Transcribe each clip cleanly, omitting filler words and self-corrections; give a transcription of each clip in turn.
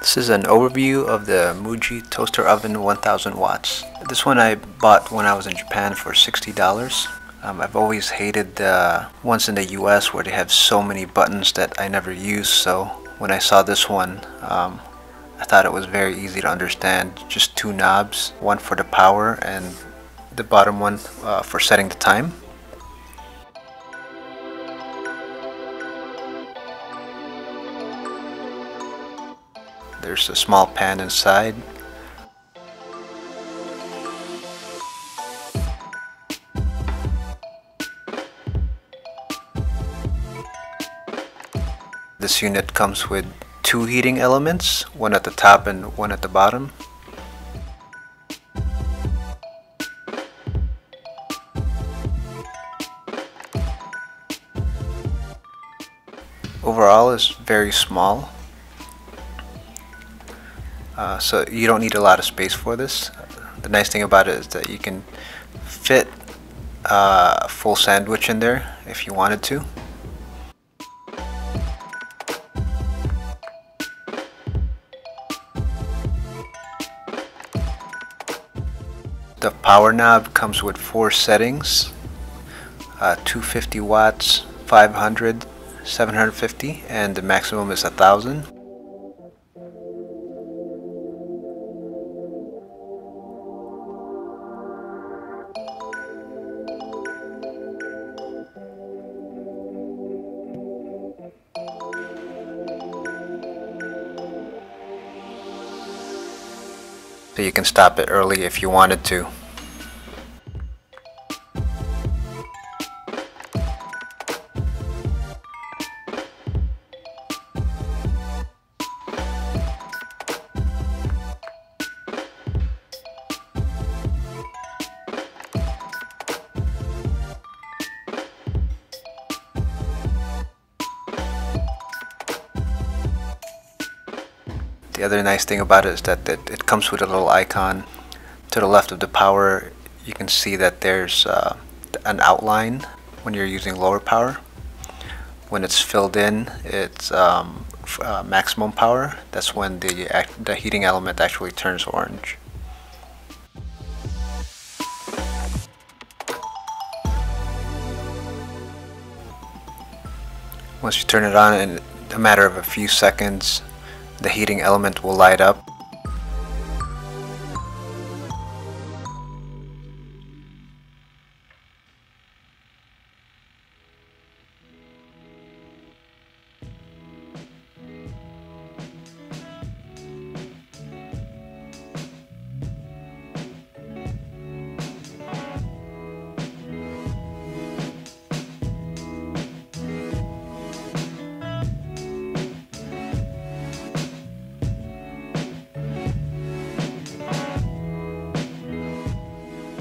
This is an overview of the Muji toaster oven 1000 watts. This one I bought when I was in Japan for $60. I've always hated the ones in the US where they have so many buttons that I never use, so when I saw this one, I thought it was very easy to understand. Just two knobs, one for the power and the bottom one for setting the time. There's a small pan inside. This unit comes with two heating elements, one at the top and one at the bottom. Overall, it's very small. So you don't need a lot of space for this. The nice thing about it is that you can fit a full sandwich in there if you wanted to. The power knob comes with four settings, 250 watts, 500, 750, and the maximum is 1000. So you can stop it early if you wanted to. The other nice thing about it is that it comes with a little icon. To the left of the power, you can see that there's an outline when you're using lower power. When it's filled in, it's maximum power. That's when the heating element actually turns orange. Once you turn it on, in a matter of a few seconds, the heating element will light up.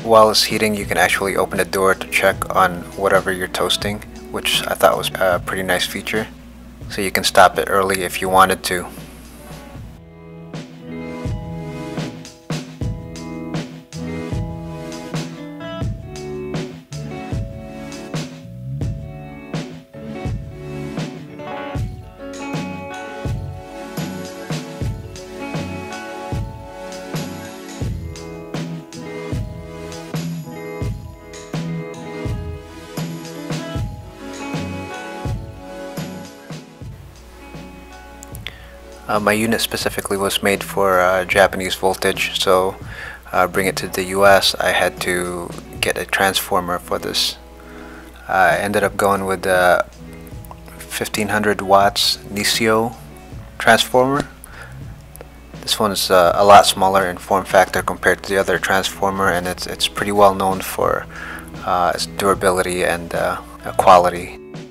While it's heating, you can actually open the door to check on whatever you're toasting, which I thought was a pretty nice feature. So you can stop it early if you wanted to. My unit specifically was made for Japanese voltage, so bring it to the US, I had to get a transformer for this. I ended up going with the 1500 watts Nissyo transformer. This one's a lot smaller in form factor compared to the other transformer, and it's pretty well known for its durability and quality.